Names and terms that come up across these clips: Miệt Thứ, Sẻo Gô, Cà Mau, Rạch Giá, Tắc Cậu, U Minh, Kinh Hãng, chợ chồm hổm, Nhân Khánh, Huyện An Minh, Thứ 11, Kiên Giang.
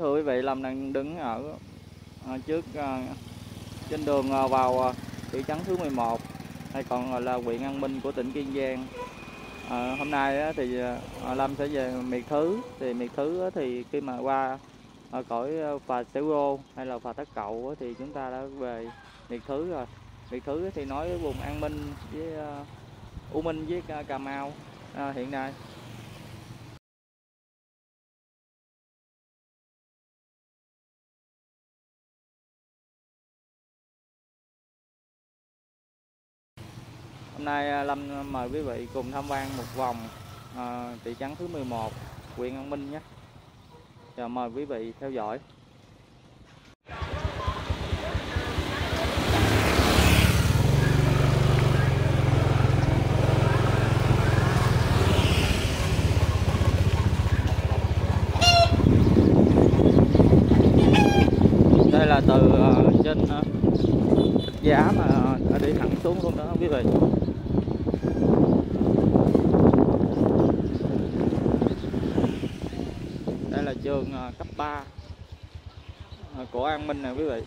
Thưa quý vị, Lâm đang đứng ở trước trên đường vào thị trấn thứ 11 hay còn là huyện An Minh của tỉnh Kiên Giang. Hôm nay thì Lâm sẽ về Miệt Thứ. Thì Miệt Thứ thì khi mà qua cõi phà Sẻo Gô hay là phà Tắc Cậu thì chúng ta đã về Miệt Thứ rồi. Miệt Thứ thì nói với vùng An Minh với U Minh với Cà Mau hiện nay. Hôm nay Lâm mời quý vị cùng tham quan một vòng thị trấn thứ 11, huyện An Minh nhé. Và mời quý vị theo dõi. Đây là từ trên Rạch Giá mà đi thẳng xuống luôn đó quý vị. Trường cấp 3 của An Minh nè quý vị.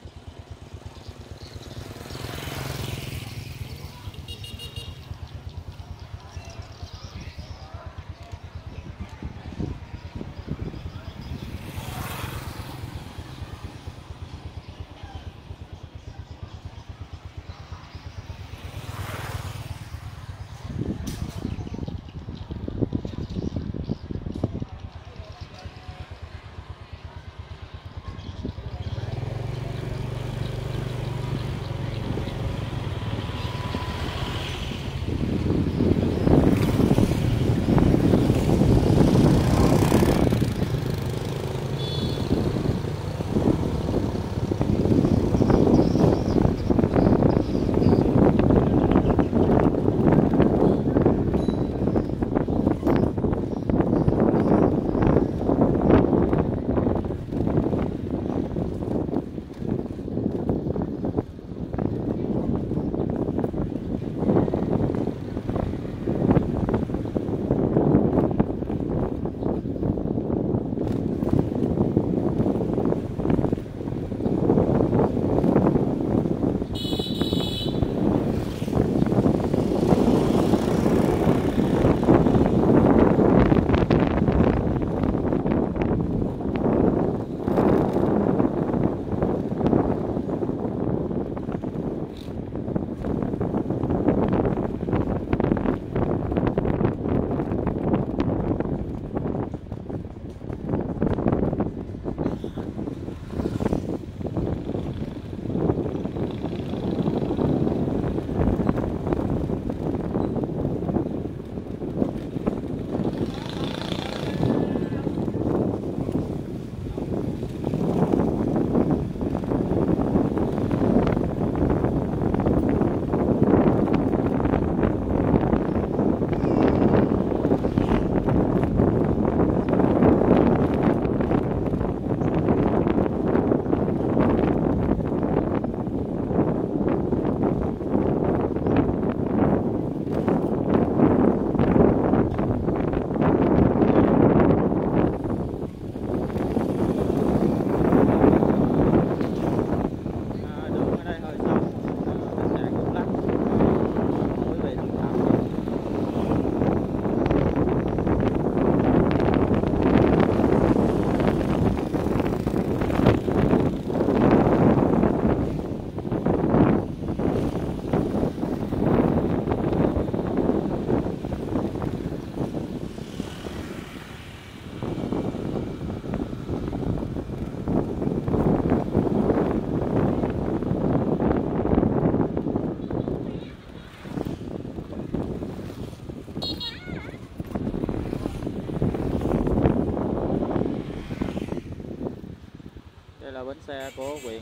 Là bến xe của huyện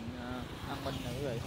An Minh nè quý vị.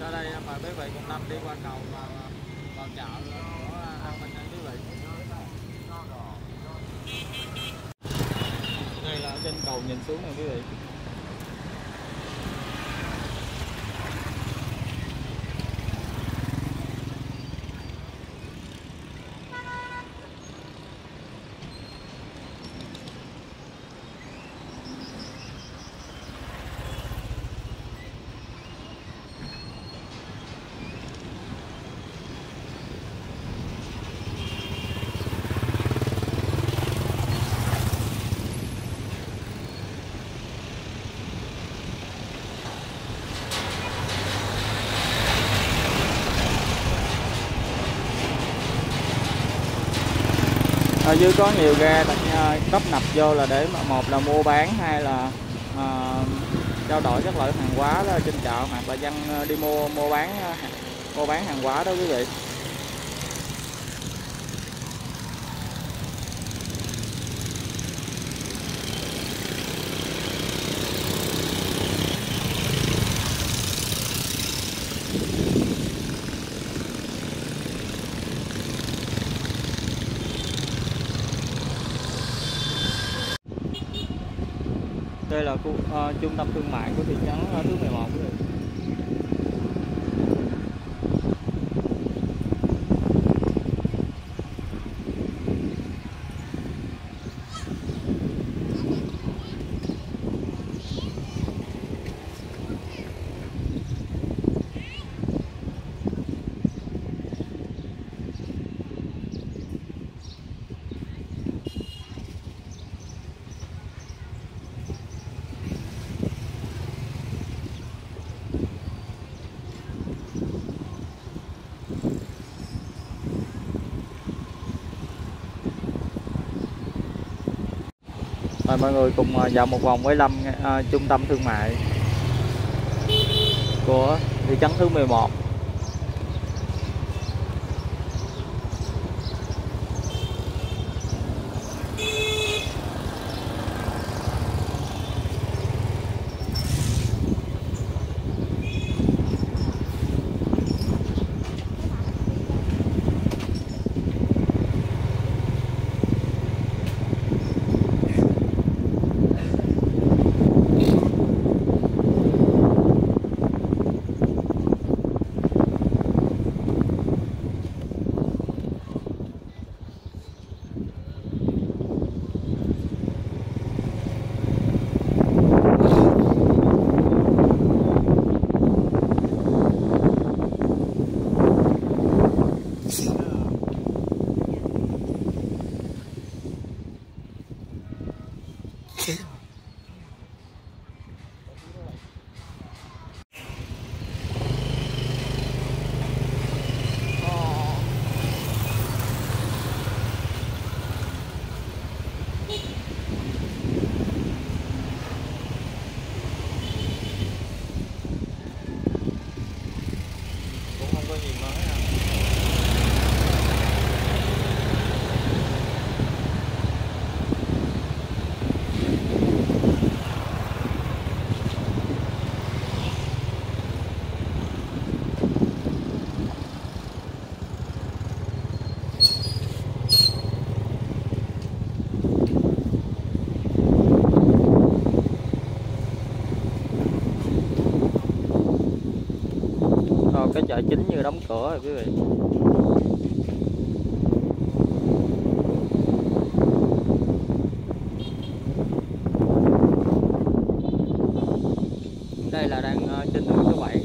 Sau đây mời quý vị cùng Tâm đi qua cầu vào chợ của An Minh nha quý vị. Đây là trên cầu nhìn xuống này quý vị. Ở dưới có nhiều ghe tấp nập vô là để một là mua bán, hai là trao đổi các loại hàng hóa đó trên chợ, hoặc là dân đi mua bán hàng hóa đó quý vị. Đây là khu trung tâm thương mại của thị trấn Thứ 11 quý vị. Rồi mọi người cùng dạo một vòng với Lâm trung tâm thương mại của thị trấn Thứ 11. Cái chợ chính như đóng cửa rồi quý vị. Đây là đang trên đường số 7.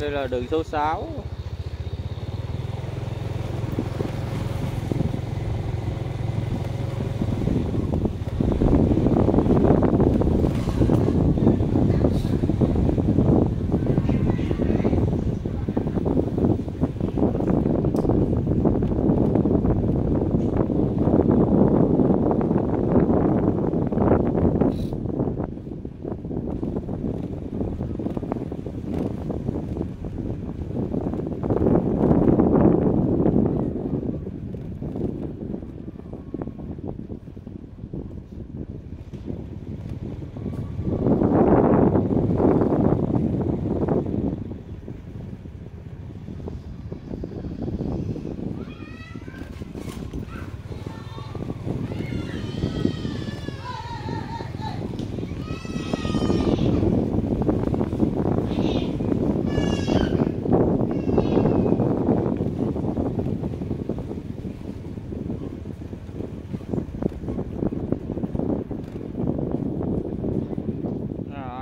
Đây là đường số 6.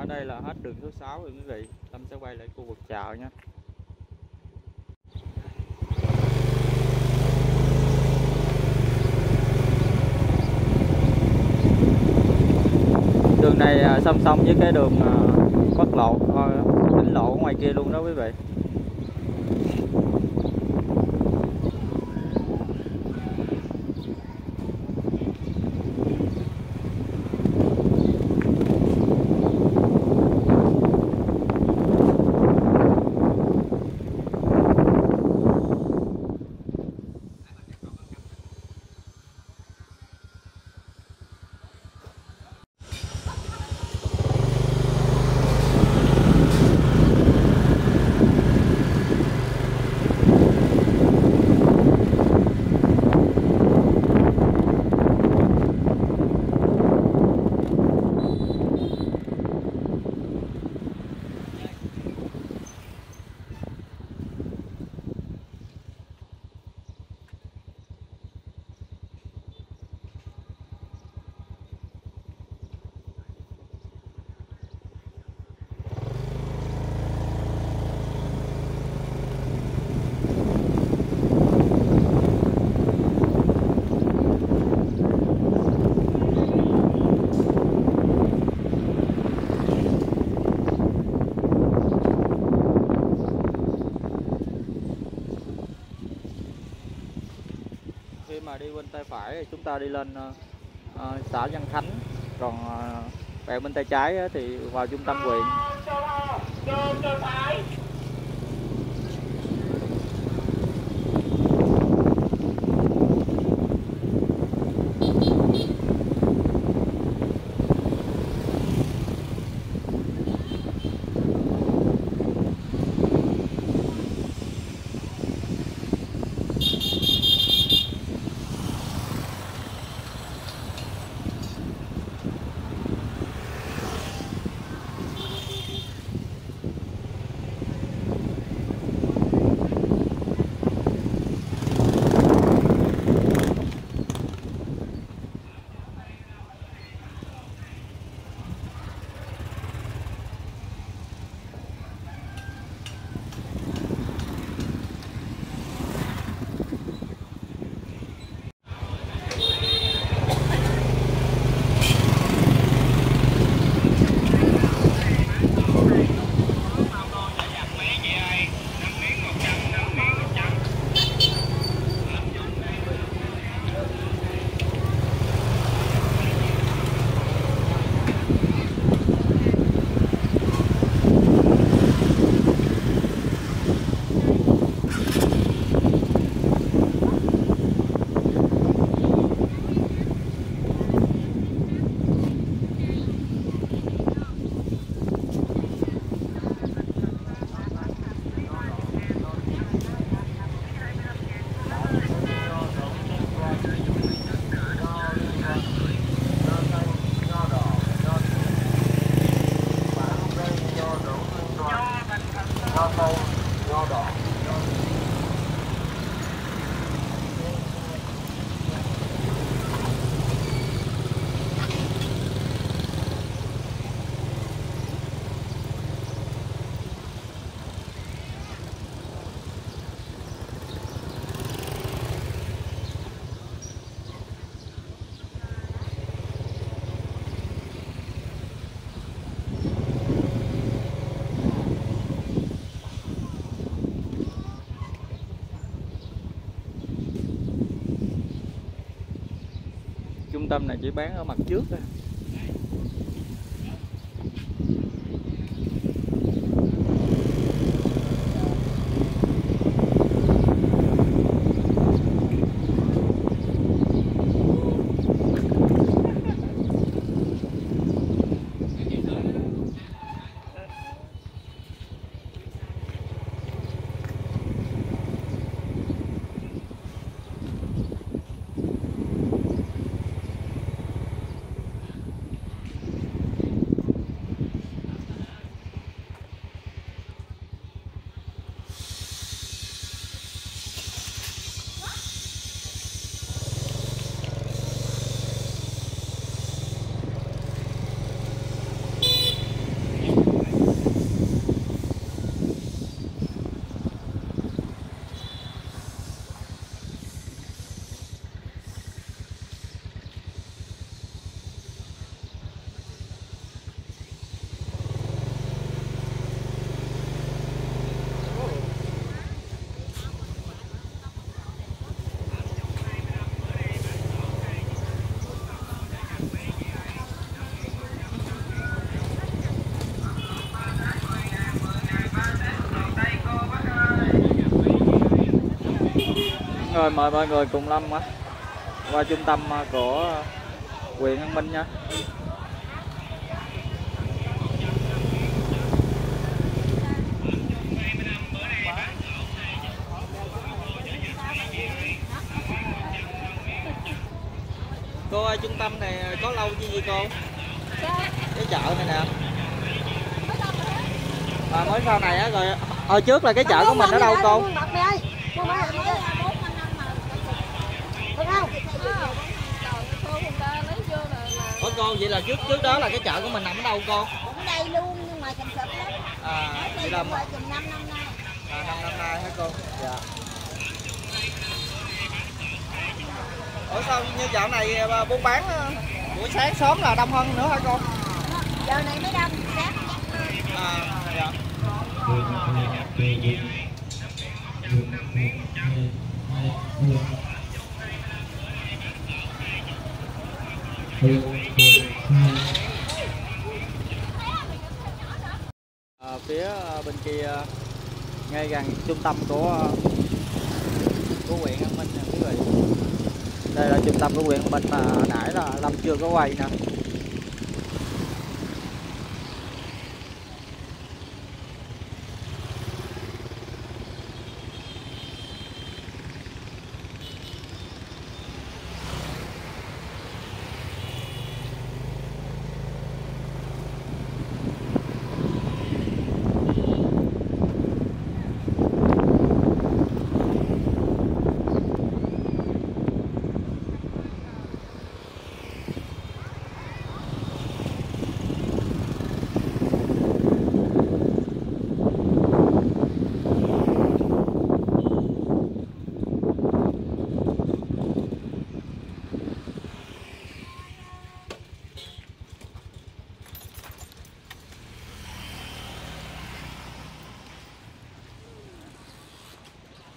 Đây là hết đường số 6 rồi quý vị. Tâm sẽ quay lại khu vực chợ nha. Đường này song song với cái đường quốc lộ, tỉnh lộ ở ngoài kia luôn đó quý vị. Mà đi bên tay phải chúng ta đi lên xã Nhân Khánh, còn về bên tay trái thì vào trung tâm huyện. trung tâm này chỉ bán ở mặt trước thôi. Rồi, mời mọi người cùng Lâm qua trung tâm của huyện An Minh nha. Cô ơi, trung tâm này có lâu chưa vậy cô? Cái chợ này nè. À, mới sau này á, rồi hồi trước là cái chợ của mình ở đâu cô? Ủa cô, vậy là trước đó là cái chợ của mình nằm ở đâu cô? Cũng đây luôn nhưng mà chầm sụp lắm. À, vậy là 5 năm nay. À, 5 năm nay hả cô? Dạ. Ủa sao như chợ này buôn bán buổi sáng sớm là đông hơn nữa hả cô? Giờ này mới đông, sáng chắc. À, dạ. À, phía bên kia ngay gần trung tâm của huyện An Minh nè quý vị. Đây là trung tâm của huyện An Minh mà nãy là Lâm chưa có quay nè.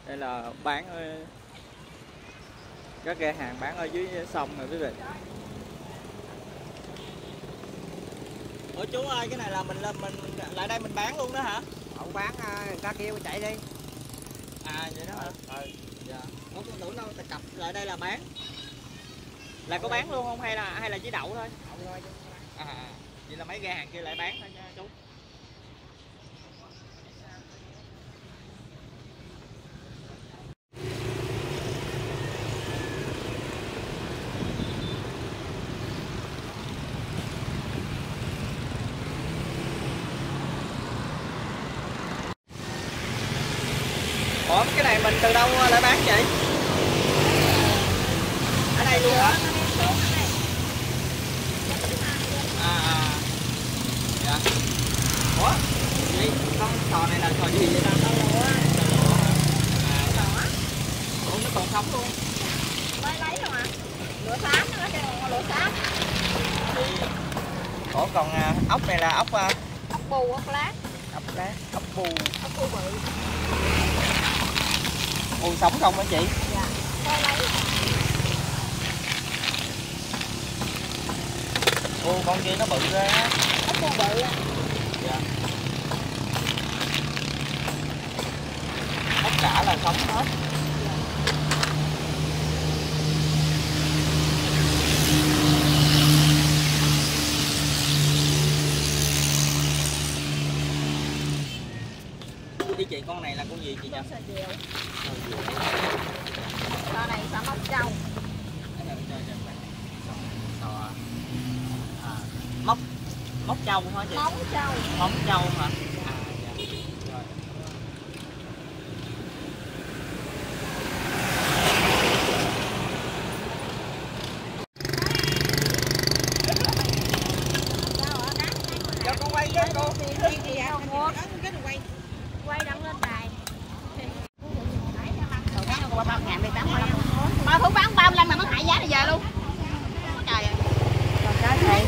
Đây là bán các ghe hàng bán ở dưới sông này quý vị. Ủa chú ơi, cái này là mình lại đây mình bán luôn đó hả? Không bán, người ta kêu chạy đi. À vậy đó hả? Ừ. Dạ. Ủa con tưởng đâu cặp lại đây là bán. Là có bán luôn không hay là chỉ đậu thôi? Đậu thôi chứ. À vậy là mấy ghe hàng kia lại bán thôi nha chú. Ủa cái này mình từ đâu lại bán vậy? Ở đây luôn hả? À, dạ. Ủa vậy con sò này là sò gì vậy ta? Ủa nó còn sống luôn. Lấy rồi hả? Lửa xám nữa, cái đồ lửa xám. Ủa còn ốc này là ốc? Ốc bù, ốc lát. Ốc lát, ốc bù. Ốc bù bự. Ủa sống không hả chị? Dạ, lấy. Ô, con kia nó bự ra. Nó bự á. Dạ. Tất cả là sống hết. Đi chị, con này là con gì chị nhỉ? Con này sò móc trâu. Móc trâu hả chị? Móng trâu hả? À, dạ. Rồi. Cho con quay với cô. Quay đăng lên đài. Mà thú bán 35 mà nó hại giá này giờ luôn. Trời ơi.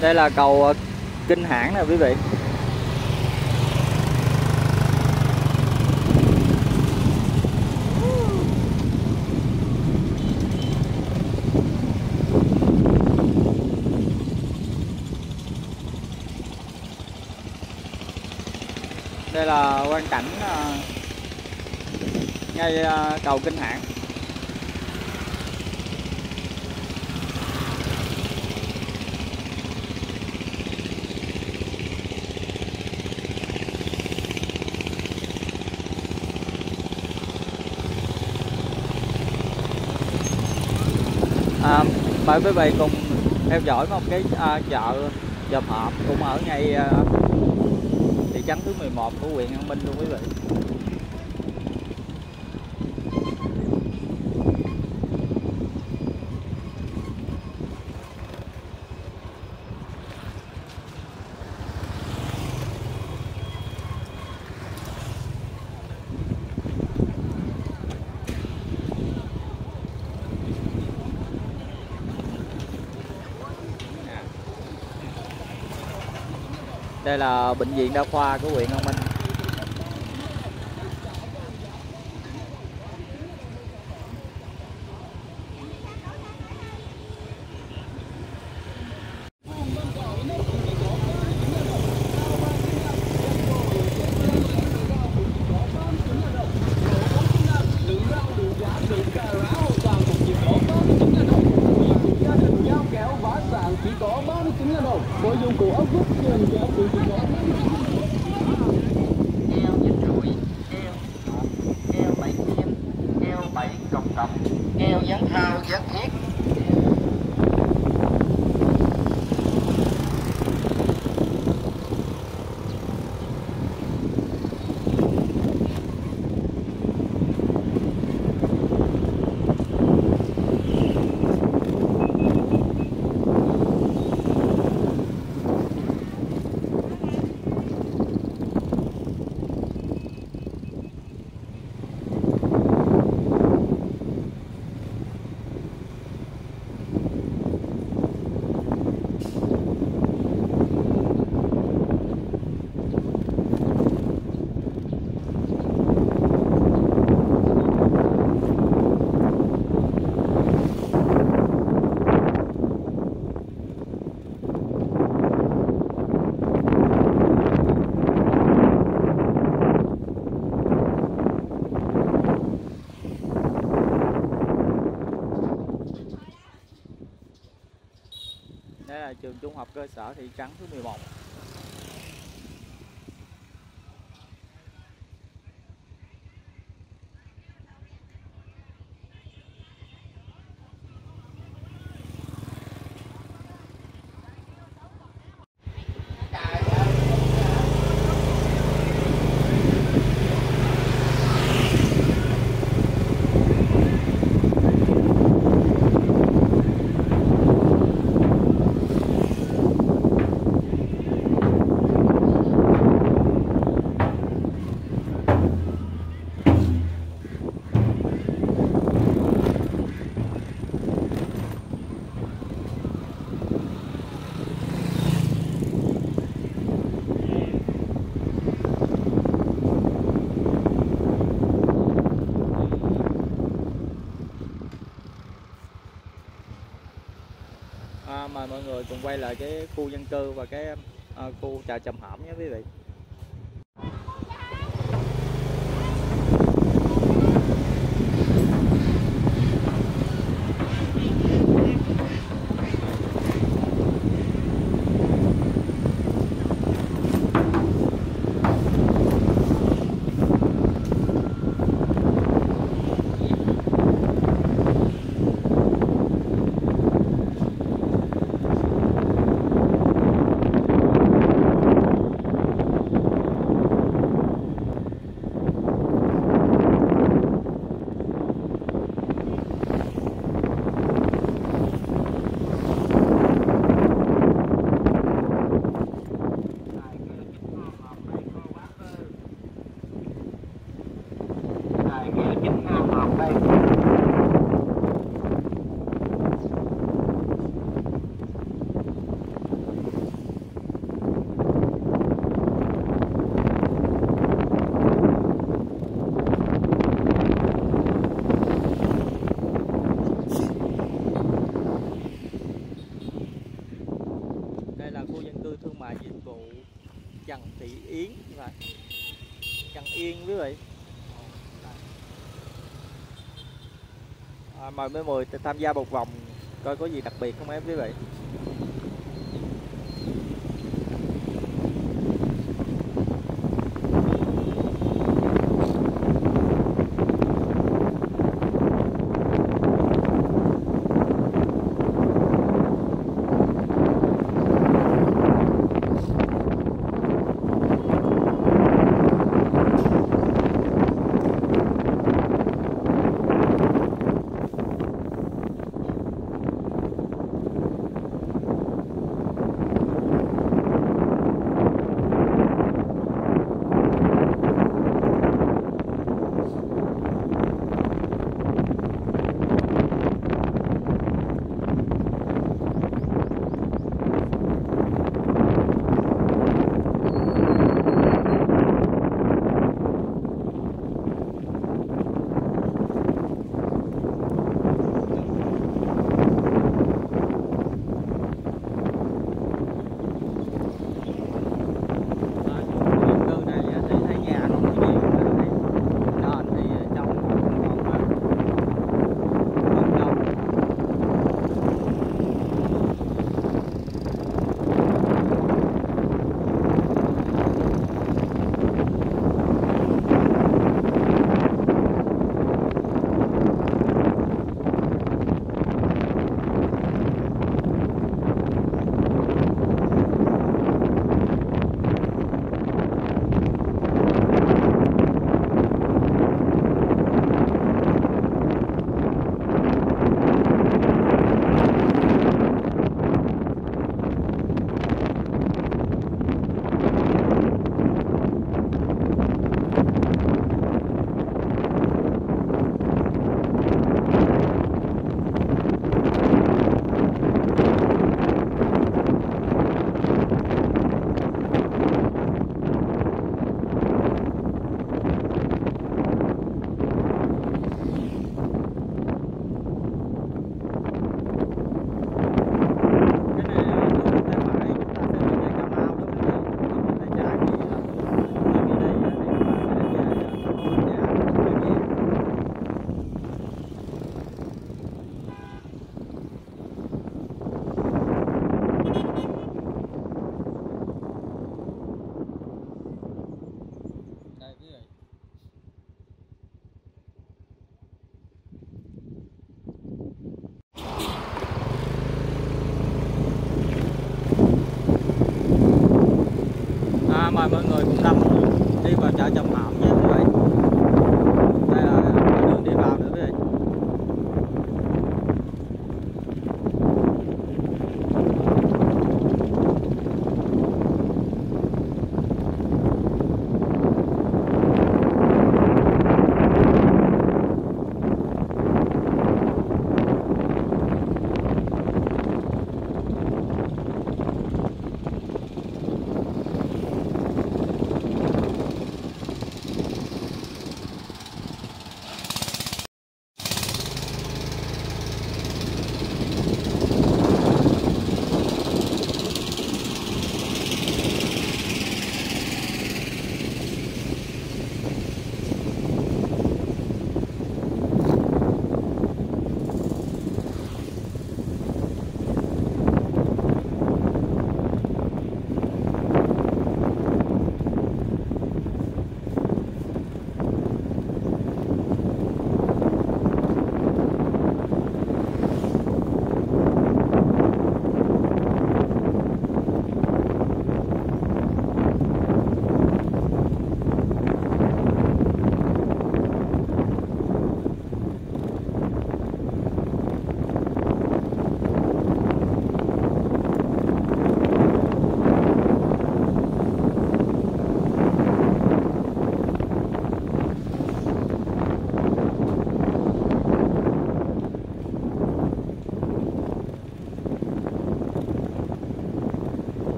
Đây là cầu Kinh Hãng nè quý vị. Đây là quang cảnh ngay cầu Kinh Hãng. Mời quý vị cùng theo dõi một cái chợ dập hộp cũng ở ngay thị trấn thứ 11 của huyện An Minh luôn quý vị. Đây là bệnh viện đa khoa của huyện An Minh. Trường trung học cơ sở thị trấn thứ 11. mời mọi người cùng quay lại cái khu dân cư và cái khu trà trầm hổm nhé quý vị. Mời mấy người tham gia một vòng coi có gì đặc biệt không em quý vị.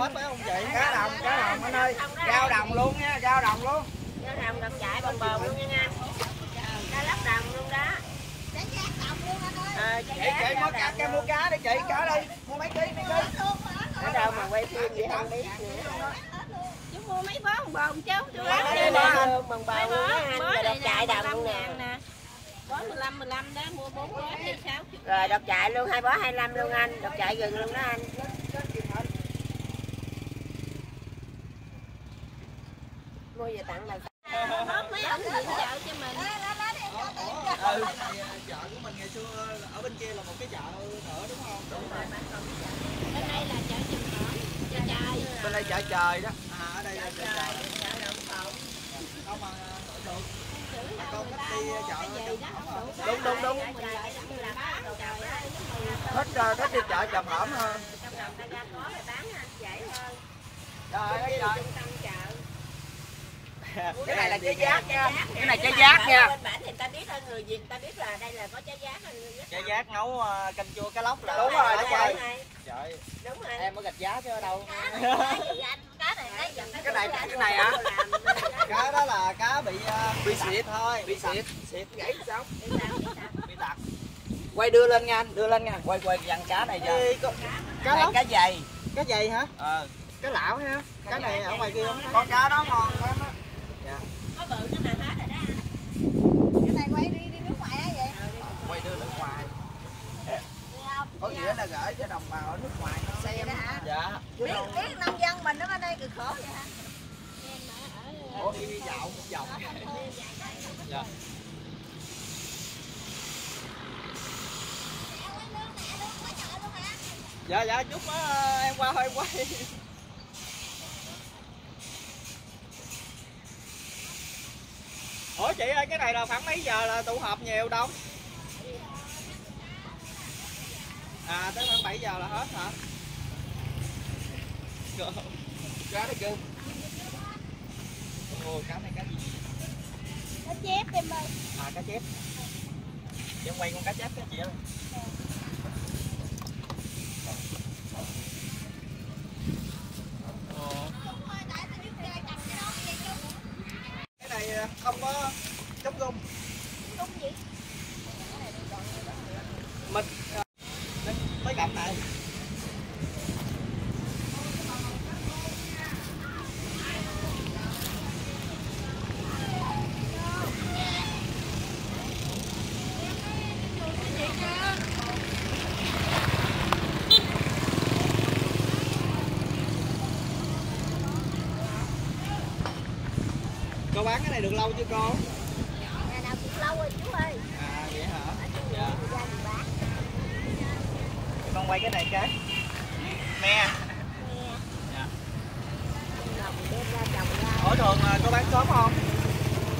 hết phải không chị? Cá đồng anh ơi, rau đồng luôn nha, rau đồng luôn. Rau đồng đồng chạy bồng bồng luôn nha anh. Cá lóc đồng luôn đó. Cá giác đồng luôn anh ơi. Chị mua cá, mua cá đi chị, cá đi. Mua mấy ký, mấy ký. Ở đâu mà quay phim vậy không biết nữa. Chú mua mấy bó bồng bồng chứ, chú bán đi bồng bồng nha, đồng chạy đồng nè. Bó 15 đó, mua 4 bó 6. Rồi đọc chạy luôn, 2 bó 25 luôn anh, đọc chạy gừng luôn đó anh. Mua về tặng bà bóp mấy ông gì chợ cho mình. Ừ, chợ của mình ngày xưa ở bên kia là một cái chợ nữa đúng không? Đúng rồi. Bên đây là chợ chợ trời. Bên đây chợ trời đó. À, ở đây là chợ trời. Đâu mà được. Con đi chợ đúng. Thích đi chợ chợ hổm hơn. Trong đồng ta ra có rồi bán dễ hơn. Rồi đó rồi. Cái này là trái giác nha. Cái này trái giác nha. Bên bản thì ta biết hơn người Việt, ta biết là đây là có trái giác. Trái giác nấu canh chua cá lóc là đúng rồi đó chị. Trời. Đúng rồi. Em ở Rạch Giá chứ ở đâu. Cái này hả? Cá đó là cá bị xịt thôi, bị xịt gãy sống. Bị tạt. Quay đưa lên nha anh, đưa lên nha. Quay dằn cá này giờ. Cá dày. Cá dày hả? Ờ. Cá lão ha. Cá này ở ngoài kia không? Con cá đó ngon lắm á. Dạ. Có bự chứ mà hết rồi đó. Cái này quay đi nước ngoài á vậy. Quay đưa nước ngoài. Có nghĩa là gửi cho đồng bào ở nước ngoài nó xem hả? Dạ. Biết nông dân mình nó ở đây cực khổ vậy hả? Ủa đi dạo một vòng. Dạ. Dạ chút em qua thôi quay. Ủa chị ơi, cái này là khoảng mấy giờ là tụ họp nhiều đông? À tới khoảng 7 giờ là hết hả? Cá này kêu. Ồ cá này cá gì? Cá chép em ơi. À cá chép. Em quay con cá chép cho chị ơi. Cái này không có chống rung. Đúng vậy. Mình mới gặp này. Cô bán cái này được lâu chưa cô? Nhà nào cũng lâu rồi chú ơi. À vậy hả? Dạ. Con quay cái này cái. Mè. Dạ. Ở thường cô bán sớm không?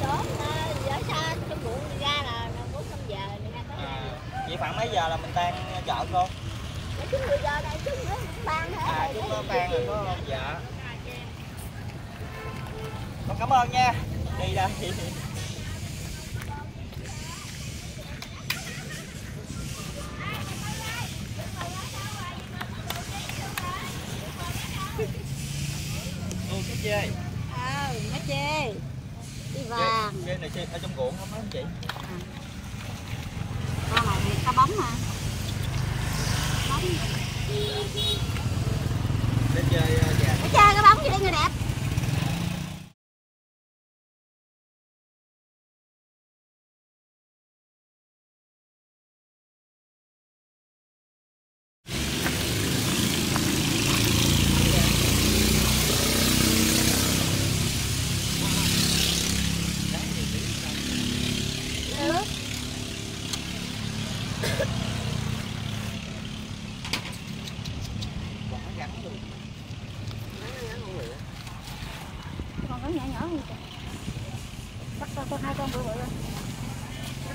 Sớm, giờ sao trong muộn đi ra là 4-5 giờ người ta tới. Vậy khoảng mấy giờ là mình tan chợ cô? Chứ 10 giờ đây chứ nữa cũng tan hết. À cũng có tan rồi có không? Dạ. Con cảm ơn nha. Đi đây. Ô cá chê. À, cá chê. Đi vàng. Chê này chê ở trong ruộng không á chị? Con này cá bóng hả? Bóng. Để chơi vàng. Để chơi cá bóng gì đây người đẹp.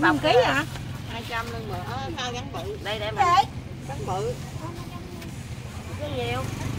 Một ký hả? 200 lưng bự. Gắn bự. Đây để mình. Gắn bự. Cái nhiều.